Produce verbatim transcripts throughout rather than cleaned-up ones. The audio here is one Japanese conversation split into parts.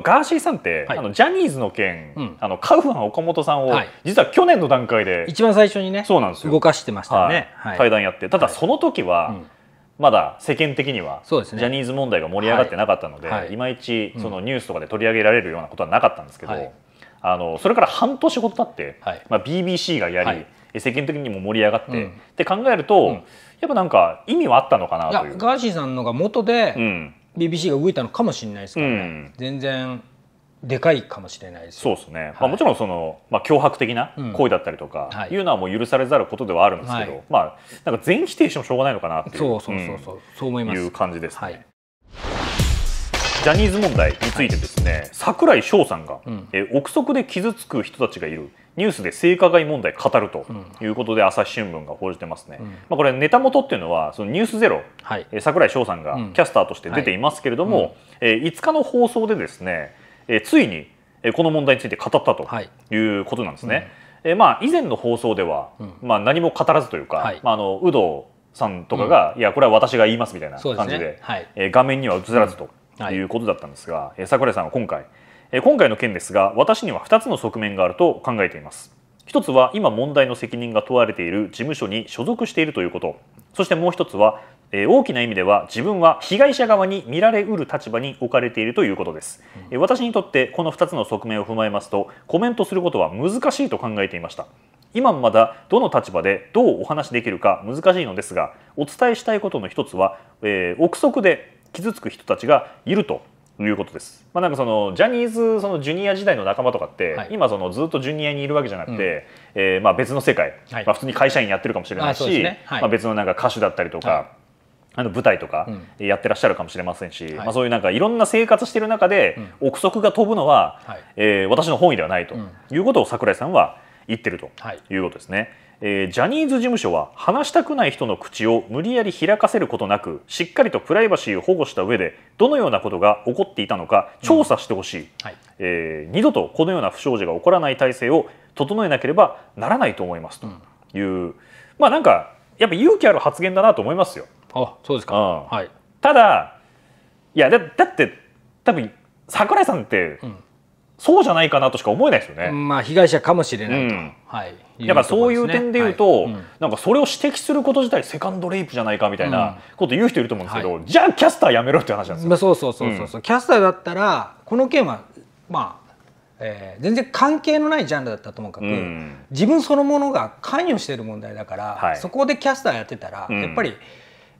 ガーシーさんって、はい、あのジャニーズの件、うん、あのカウアン・岡本さんを、はい、実は去年の段階で一番最初にね、そうなんですよ、動かしてましたよね、はい、対談やって。ただその時は、はい、まだ世間的には、そうですね、ジャニーズ問題が盛り上がってなかったので、はい、いまいちそのニュースとかで取り上げられるようなことはなかったんですけど、はい、あのそれから半年ほど経って、はい、まあ、ビービーシー がやり、はい、世間的にも盛り上がって、うん、って考えると、うん、やっぱなんか意味はあったのかなという。いや、ガーシーさんのが元で、うん、ビービーシー が動いたのかもしれないですからね、うん、全然でかいかもしれないですよ。そうですね、はい、まあ、もちろんその、まあ、脅迫的な行為だったりとか、うん、はい、いうのはもう許されざることではあるんですけど、はい、まあ、なんか全否定してもしょうがないのかなっていう感じですね、はい。ジャニーズ問題についてですね、はい、櫻井翔さんが、うん、え憶測で傷つく人たちがいるニュースで性加害問題語るということで、朝日新聞が報じてますね、うん、まあ、これネタ元っていうのはそのニュースゼロ、はい、櫻井翔さんがキャスターとして出ていますけれども、いつかの放送でですね、えついにこの問題について語ったということなんですね、はい、うん、えまあ、以前の放送では、うん、まあ、何も語らずというか、はい、まあ、あの有働さんとかが、うん、いやこれは私が言いますみたいな感じで、そうですね、はい、え画面には映らずと、うん、いうことだったんですが、櫻井さんは今回今回の件ですが、私にはふたつの側面があると考えています。ひとつは今問題の責任が問われている事務所に所属しているということ、そしてもうひとつは大きな意味では自分は被害者側に見られうる立場に置かれているということです、うん、私にとってこのふたつの側面を踏まえますと、コメントすることは難しいと考えていました。今もまだどの立場でどうお話しできるか難しいのですが、お伝えしたいことのひとつは、えー、憶測で傷つく人たちがいるということです。まあ、なんかそのジャニーズそのジュニア時代の仲間とかって、はい、今そのずっとジュニアにいるわけじゃなくて、うん、えー、まあ別の世界、はい、まあ、普通に会社員やってるかもしれないし、ね、はい、まあ別のなんか歌手だったりとか、はい、あの舞台とかやってらっしゃるかもしれませんし、うん、まあそういうなんかいろんな生活してる中で憶測が飛ぶのは、はい、えー、私の本意ではないということを櫻井さんは言ってるということですね。はい、えー、ジャニーズ事務所は話したくない人の口を無理やり開かせることなく、しっかりとプライバシーを保護した上でどのようなことが起こっていたのか調査してほしい、うん、はい、えー、二度とこのような不祥事が起こらない体制を整えなければならないと思いますという、うん、まあなんかやっぱ勇気ある発言だなと思いますよ。あ、そうですか、うん、はい、ただいや だ, だって多分櫻井さんって、うん、そうじゃないかなとしか思えないですよね。まあ被害者かもしれないと、うん、はい。だからそういう点で言うと、はい、うん、なんかそれを指摘すること自体セカンドレイプじゃないかみたいなこと言う人いると思うんですけど、うん、はい、じゃあキャスターやめろって話なんですよ。まあそうそうそうそうそう、うん、キャスターだったらこの件はまあ、えー、全然関係のないジャンルだったともかく、うん、自分そのものが関与している問題だから、はい、そこでキャスターやってたら、うん、やっぱり、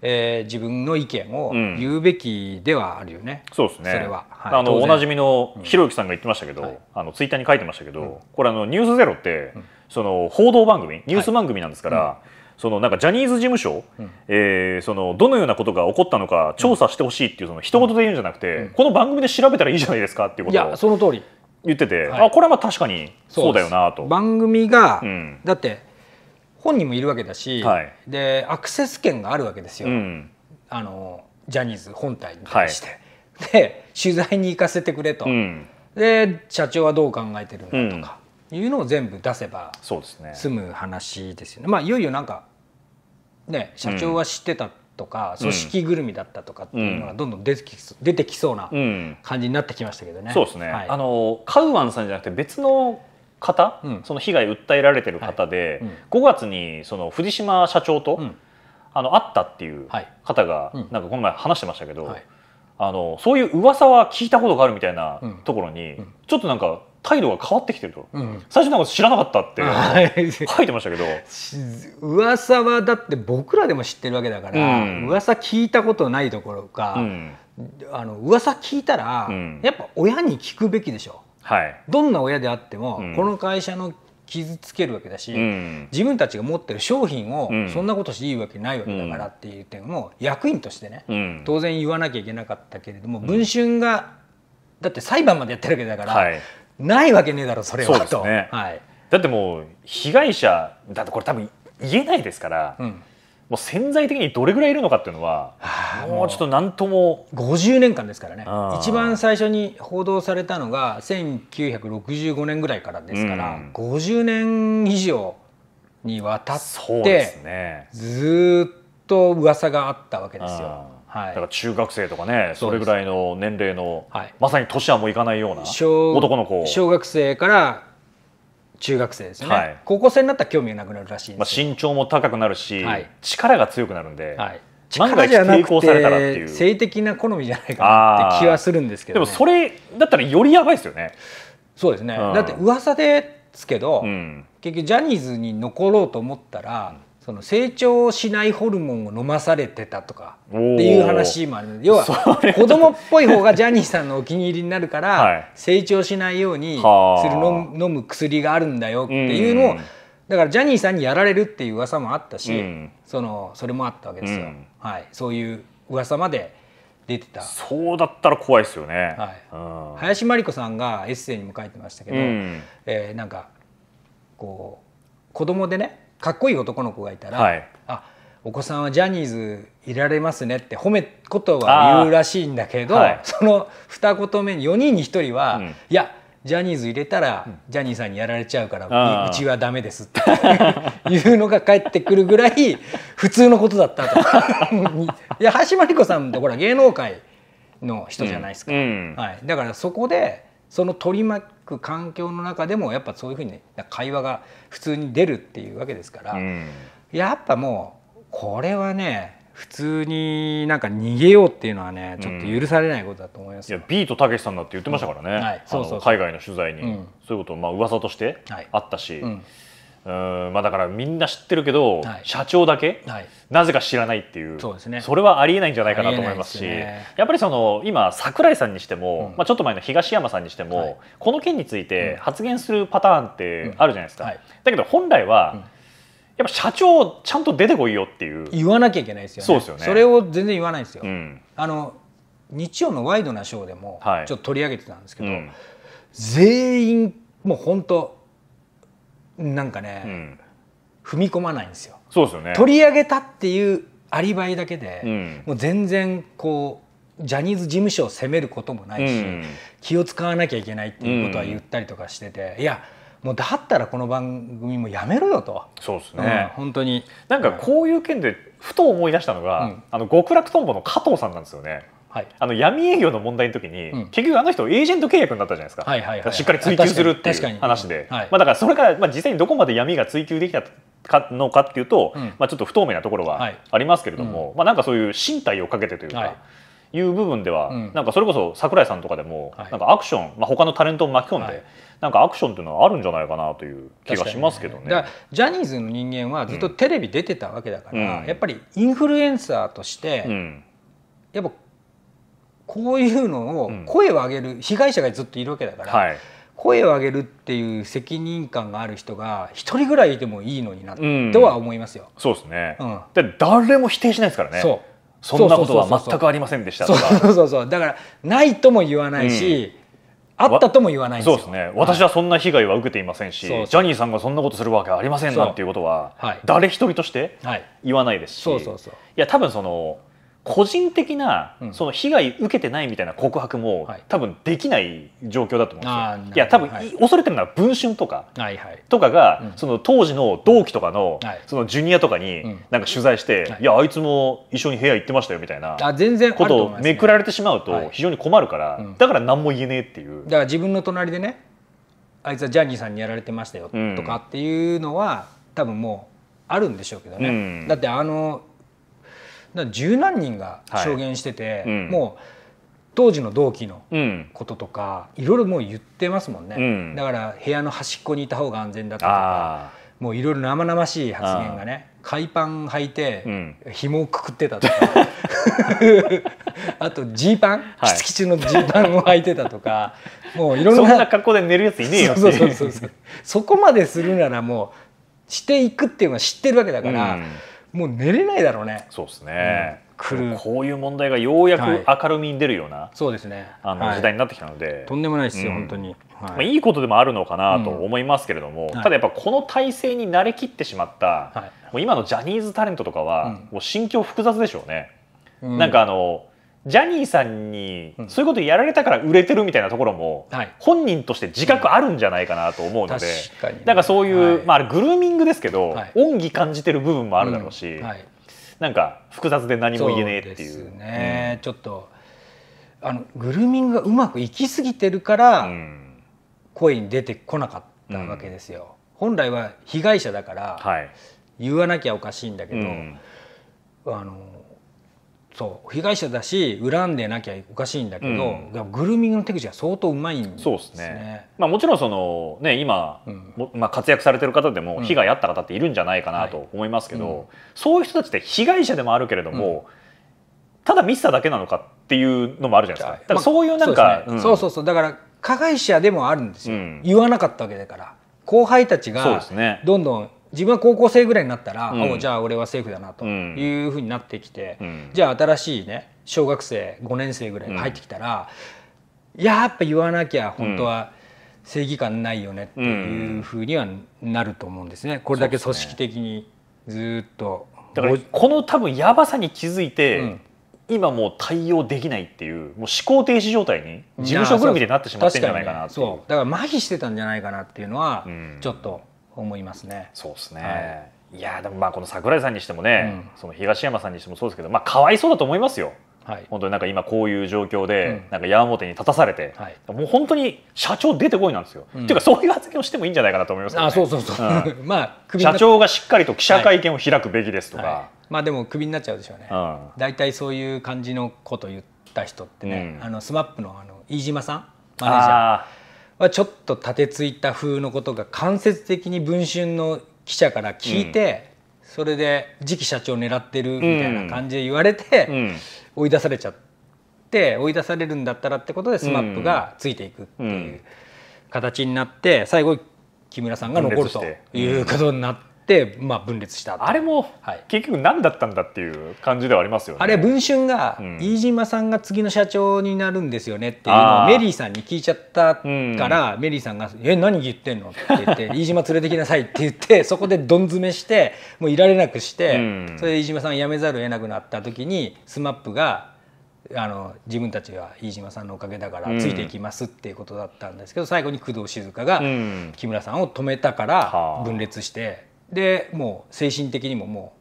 えー、自分の意見を言うべきではあるよね。そうですね。それは、はい、あのおなじみのひろゆきさんが言ってましたけど、うん、はい、あのツイッターに書いてましたけど、うん、これあのニュースゼロって、うん、その報道番組、ニュース番組なんですから、はい、うん、そのなんかジャニーズ事務所、うん、えー、そのどのようなことが起こったのか調査してほしいっていうその一言で言うんじゃなくて、うん、この番組で調べたらいいじゃないですかっていうことを。いや、その通り言ってて、はい、あ、これはまあ確かにそうだよなと。番組が、うん、だって。本人もいるわけだし、はい、でアクセス権があるわけですよ、うん、あのジャニーズ本体に対して、はい、で取材に行かせてくれと、うん、で社長はどう考えてるんだとかいうのを全部出せば済む話ですよね。まあいよいよなんかね、社長は知ってたとか、うん、組織ぐるみだったとかっていうのがどんどん出てき、うん、出てきそうな感じになってきましたけどね。そうですね、はい、あのカウアンさんじゃなくて別の方、うん、その被害訴えられてる方で、はい、うん、ごがつにその藤島社長と、うん、あの会ったっていう方が、はい、うん、なんかこの前話してましたけど、はい、あのそういう噂は聞いたことがあるみたいなところに、うん、ちょっとなんか態度が変わってきてると、うん、最初なんか知らなかったって書いてましたけど、噂はだって僕らでも知ってるわけだから、うん、噂聞いたことないどころか、うん、あの噂聞いたら、うん、やっぱ親に聞くべきでしょ。はい、どんな親であっても、うん、この会社の傷つけるわけだし、うん、自分たちが持ってる商品を、うん、そんなことしていいわけないわけだからっていう点を役員としてね、うん、当然言わなきゃいけなかったけれども、うん、文春がだって裁判までやってるわけだから、はい、ないわけねえだろそれはと。そうですね、はい、だってもう被害者だってこれ多分言えないですから、うん、もう潜在的にどれぐらいいるのかっていうのは、はあ、もうちょっと何とも。ごじゅうねんかんですからね、一番最初に報道されたのがせんきゅうひゃくろくじゅうごねんぐらいからですから、うん、ごじゅうねん以上にわたって、ね、ずっと噂があったわけですよ。はい、だから中学生とかね、それぐらいの年齢の、はい、まさに年はもういかないような男の子、小学生から中学生ですね、はい、高校生になったら興味がなくなるらしいんですよ。まあ身長も高くなるし、はい、力が強くなるんで、はい、力じゃなくて性的な好みじゃないかなって気はするんですけど、ね、でもそれだったらよりやばいですよね。そうですね、うん、だって噂ですけど、うん、結局ジャニーズに残ろうと思ったら、うん、その成長しないホルモンを飲まされてたとかっていう話もある。要は子供っぽい方がジャニーさんのお気に入りになるから成長しないようにする飲む薬があるんだよっていうのを、だからジャニーさんにやられるっていう噂もあったし、そのそれもあったわけですよ。はい、そういう噂まで出てた。そうだったら怖いですよね。はい、林真理子さんがエッセイにも書いてましたけど、えー、なんかこう子供でね。かっこいい男の子がいたら、はい、あ、お子さんはジャニーズいられますねって褒めことは言うらしいんだけど、はい、その二言目によにんにひとりは、うん、いやジャニーズ入れたらジャニーさんにやられちゃうから、うん、うちはダメですっていうのが返ってくるぐらい普通のことだったと。いや橋真理子さんとほら芸能界の人じゃないですか、うんうん、はい、だからそこでその取り巻く環境の中でもやっぱそういうふうに、ね、会話が普通に出るっていうわけですから、うん、やっぱもうこれはね普通になんか逃げようっていうのはねちょっと許されないことだと思います、うん、いやビートたけしさんだって言ってましたからね、海外の取材に、うん、そういうことまあ噂としてあったし、はい、うん、うん、まあだからみんな知ってるけど、はい、社長だけ、はい、なぜか知らないっていう、そうですね、それはありえないんじゃないかなと思いますし、やっぱりその今櫻井さんにしても、うん、まあちょっと前の東山さんにしても、はい、この件について発言するパターンってあるじゃないですか、うん、はい、だけど本来は、うん、やっぱ社長ちゃんと出てこいよっていう言わなきゃいけないですよね。そうですよね。それを全然言わないんですよ、うん、あの日曜のワイドなショーでもちょっと取り上げてたんですけど、はい、うん、全員もう本当なんかね、うん、踏み込まないんですよ。そうですよね。取り上げたっていうアリバイだけで、うん、もう全然こうジャニーズ事務所を責めることもないし、うん、気を使わなきゃいけないっていうことは言ったりとかしてて、うん、いやもうだったらこの番組もやめろよと。そうですね、うん、本当になんかこういう件でふと思い出したのが、うん、あの極楽とんぼの加藤さんなんですよね。はい、あの闇営業の問題の時に、うん、結局あの人エージェント契約になったじゃないですか。しっかり追及するっていう話で、はい、まあだからそれから、まあ、実際にどこまで闇が追及できたのかっていうと、うん、まあちょっと不透明なところはありますけれども、はい、うん、まあなんかそういう身体をかけてというか、はい、いう部分では、うん、なんかそれこそ櫻井さんとかでも、はい、なんかアクション、まあ、他のタレントを巻き込んで、はい、なんかアクションっていうのはあるんじゃないかなという気がしますけどね。だからジャニーズの人間はずっとテレビ出てたわけだから、うん、やっぱりインフルエンサーとして、うん、やっぱこういうのを声を上げる、うん、被害者がずっといるわけだから、はい、声を上げるっていう責任感がある人が一人ぐらいいてもいいのになとは思いますよ。うん、そうですね、うん、誰も否定しないですからね。そう、そんなことは全くありませんでしたとか。そうそうそうそう、だからないとも言わないし、うん、あったとも言わないんですよ。そうですね、はい、私はそんな被害は受けていませんし、そうそう、ジャニーさんがそんなことするわけありませんなんていうことは誰一人として言わないですし、いや多分その個人的なその被害受けてないみたいな告白も多分できない状況だと思うんですよ。いや多分恐れてるのは文春とかとかがその当時の同期とかのそのジュニアとかになんか取材して「いやあいつも一緒に部屋行ってましたよ」みたいなことをめくられてしまうと非常に困るから、だから何も言えねえっていう。だから自分の隣でね、あいつはジャニーさんにやられてましたよとかっていうのは多分もうあるんでしょうけどね。だってあの十何人が証言してて、はい、うん、もう当時の同期のこととか、うん、いろいろもう言ってますもんね、うん、だから部屋の端っこにいた方が安全だったとか、もういろいろ生々しい発言がね、海パン履いて、うん、紐をくくってたとかあとジーパン、キツキツのジーパンを履いてたとか、もういろんなそんな格好で寝るやついねえよっていう、そこまでするならもうしていくっていうのは知ってるわけだから。うん、もう寝れないだろうね。そうですね。来るこういう問題がようやく明るみに出るような、そうですね、あの時代になってきたので、とんでもないですよ本当に。まあいいことでもあるのかなと思いますけれども、ただやっぱこの体制に慣れきってしまった、もう今のジャニーズタレントとかはもう心境複雑でしょうね。なんかあのジャニーさんにそういうことやられたから売れてるみたいなところも本人として自覚あるんじゃないかなと思うので、なんかそういうまあグルーミングですけど恩義感じてる部分もあるだろうし、なんか複雑で何も言えねえっていう。そうですね、うん、ちょっとあのグルーミングがうまくいきすぎてるから、うん、声に出てこなかったわけですよ、うん、本来は被害者だから、はい、言わなきゃおかしいんだけど、うん、あのそう被害者だし恨んでなきゃおかしいんだけど、うん、グルーミングの手口が相当うまいんですね。そうですね、まあ、もちろんその、ね、今、うんまあ、活躍されてる方でも被害あった方っているんじゃないかなと思いますけど、うんはいうん、そういう人たちって被害者でもあるけれども、うん、ただミスっただけなのかっていうのもあるじゃないですか。だからそういうなんか、まあ、そうですね、うん、そうそうそう、だから加害者でもあるんですよ、うん、言わなかったわけだから。後輩たちがどんどん自分は高校生ぐらいになったら、うん、じゃあ俺はセーフだなというふうになってきて、うん、じゃあ新しいね小学生ごねん生ぐらいに入ってきたら、うん、やっぱ言わなきゃ本当は正義感ないよねっていうふうにはなると思うんですね、これだけ組織的にずっと。だからこの多分やばさに気づいて、うん、今もう対応できないっていう、もう思考停止状態に事務所ぐるみでなってしまってるんじゃないかなっていう。だから麻痺してたんじゃないかなっていうのはちょっと思いますね。そうですね。はい、いやでもまあこの櫻井さんにしてもね、うん、その東山さんにしてもそうですけど、まあかわいそうだと思いますよ。はい、本当になんか今こういう状況でなんか矢面に立たされて、うん、もう本当に社長出てこいなんですよ。うん、っていうかそういう発言をしてもいいんじゃないかなと思いますけどね。あ、そうそうそう。うん、まあ社長がしっかりと記者会見を開くべきですとか。はいはい、まあでもクビになっちゃうでしょうね。大体、うん、そういう感じのことを言った人ってね、うん、あのスマップのあの飯島さんマネージャー。ちょっと立てついた風のことが間接的に文春の記者から聞いて、うん、それで次期社長を狙ってるみたいな感じで言われて、うん、追い出されちゃって追い出されるんだったらってことで スマップ がついていくっていう形になって、うん、最後木村さんが残るということになって。でまあ、分裂したあれも、はい、結局何だったんだっていう感じではありますよね。あれ文春が、うん、飯島さんが次の社長になるんですよねっていうのをメリーさんに聞いちゃったから、うん、メリーさんが「え何言ってんの?」って言って「飯島連れてきなさい」って言ってそこでどん詰めしてもういられなくして、うん、それで飯島さん辞めざるを得なくなった時にスマップ があの自分たちは飯島さんのおかげだからついていきますっていうことだったんですけど、うん、最後に工藤静香が木村さんを止めたから分裂して。うんでもう精神的にもも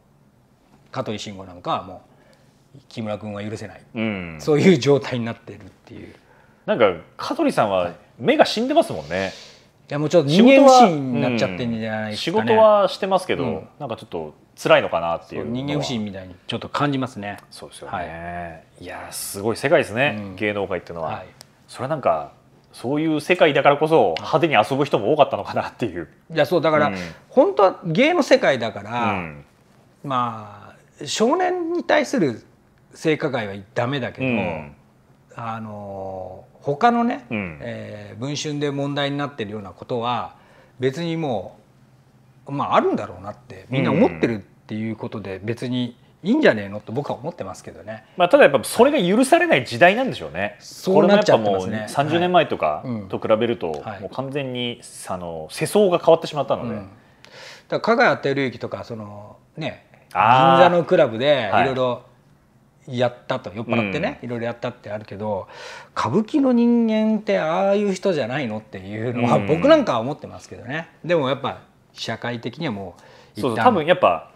う香取慎吾なんかはもう木村君は許せない、うん、そういう状態になってるっていう。なんか香取さんは目が死んでますもんね、はい、いやもうちょっと人間不信になっちゃってるんじゃないですかね。仕事はしてますけど、うん、なんかちょっと辛いのかなっていう人間不信みたいにちょっと感じますね。そうですよね、はい、いやすごい世界ですね、うん、芸能界っていうのは、はい、それはなんかそういう世界だからこそ派手に遊ぶ人も多かったのかなっていう。いやそうだから、うん、本当は芸の世界だから、うん、まあ少年に対する性加害はダメだけど、うん、あの他のね、うんえー、文春で問題になってるようなことは別にもう、まあ、あるんだろうなってみんな思ってるっていうことで別にいいんじゃねえのと僕は思ってますけどね。まあただやっぱそれが許されない時代なんでしょうね。そうなっちゃってますね。さんじゅうねんまえとかと比べると、はい、もう完全にあの世相が変わってしまったので、うん、だから香川照之とかそのね銀座のクラブでいろいろやったと、はい、酔っ払ってねいろいろやったってあるけど、うん、歌舞伎の人間ってああいう人じゃないのっていうのは僕なんかは思ってますけどね、うん、でもやっぱ社会的にはもう一旦そうそう多分やっぱ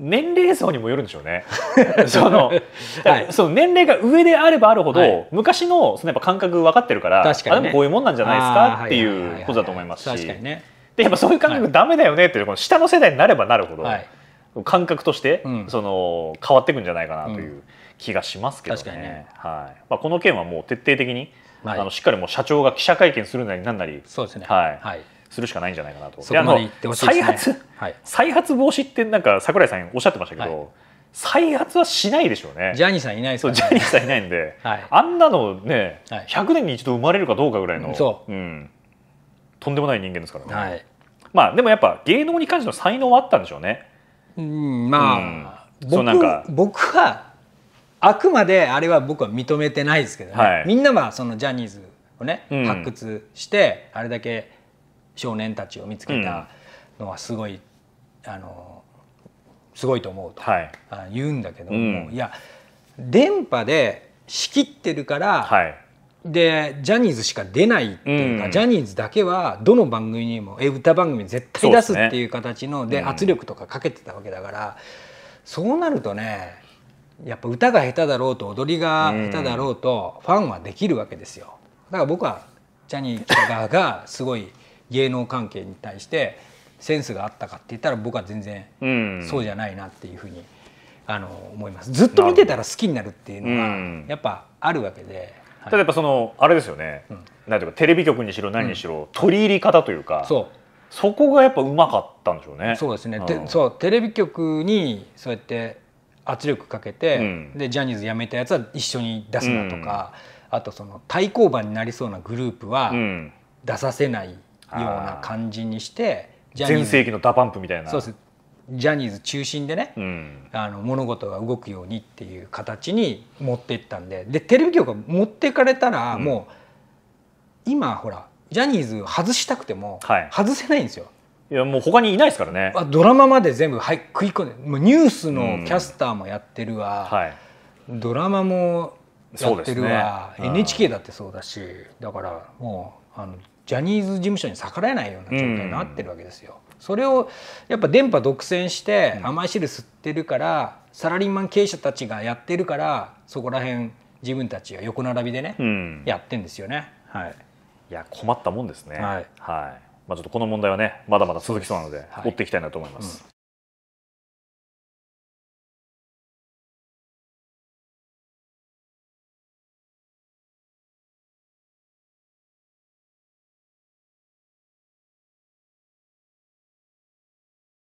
年齢層にもよるんでしょうねその、はい、その年齢が上であればあるほど、はい、昔 の, そのやっぱ感覚分かってるから、確かにね、あでもこういうもんなんじゃないですかっていうことだと思いますし、でやっぱそういう感覚ダメだよねっていう、はい、この下の世代になればなるほど、はい、感覚として、うん、その変わっていくんじゃないかなという気がしますけどね。確かにね、はいまあ、この件はもう徹底的に、はい、あのしっかりもう社長が記者会見するなりなんなり。そうですね、はいはいするしかないんじゃないかなと。であの再発、はい、再発防止ってなんか櫻井さんおっしゃってましたけど、はい、再発はしないでしょうね。ジャニーさんいないですからね。そうジャニーさんいないんで、はい、あんなのね、はい、ひゃくねんに一度生まれるかどうかぐらいの、うんうん、とんでもない人間ですからね、はい、まあでもやっぱ芸能に関しての才能はあったんでしょうね、うん、まあ、うん、僕, なんか僕はあくまであれは僕は認めてないですけどね、はい、みんなはそのジャニーズをね発掘して、うん、あれだけ少年たちを見つけたのはすごい、うん、あのすごいと思うと、はい、言うんだけども、うん、いや電波で仕切ってるから、はい、でジャニーズしか出ないっていうか、うん、ジャニーズだけはどの番組にも歌番組絶対出すっていう形ので圧力とかかけてたわけだから、そうなるとね、やっぱ歌が下手だろうと踊りが下手だろうとファンはできるわけですよ。だから僕はジャニー喜多川がすごい芸能関係に対してセンスがあったかって言ったら僕は全然そうじゃないなっていうふうにあの思います。ずっと見てたら好きになるっていうのがやっぱあるわけで、はい、ただやっぱそのあれですよね、うん、なんていうかテレビ局にしろ何にしろ、うん、取り入り方というか、そうそこがやっぱうまかったんでしょうね。そうですね、うん、そうテレビ局にそうやって圧力かけて、うん、でジャニーズ辞めたやつは一緒に出すなとか、うん、あとその対抗馬になりそうなグループは出させないような感じにして、うん、全盛期のダパンプみたいな。そうです、ジャニーズ中心でね、うん、あの物事が動くようにっていう形に持っていったんで、でテレビ局が持っていかれたらもう、うん、今ほらジャニーズ外したくても外せないんですよ。いやもう他にいないですからね。ドラマまで全部、はい、食い込んで、もうニュースのキャスターもやってるわ、うんはい、ドラマもやってるわ、ねうん、エヌエイチケー だってそうだし、だからもうあのジャニーズ事務所に逆らえないような状態になってるわけですよ。うん、それをやっぱ電波独占して甘い汁吸ってるから、うん、サラリーマン経営者たちがやってるから、そこら辺自分たちが横並びでね、うん、やってんですよね。はい、いや困ったもんですね。はい、はい、まあちょっとこの問題はねまだまだ続きそうなので、はい、追っていきたいなと思います。うん。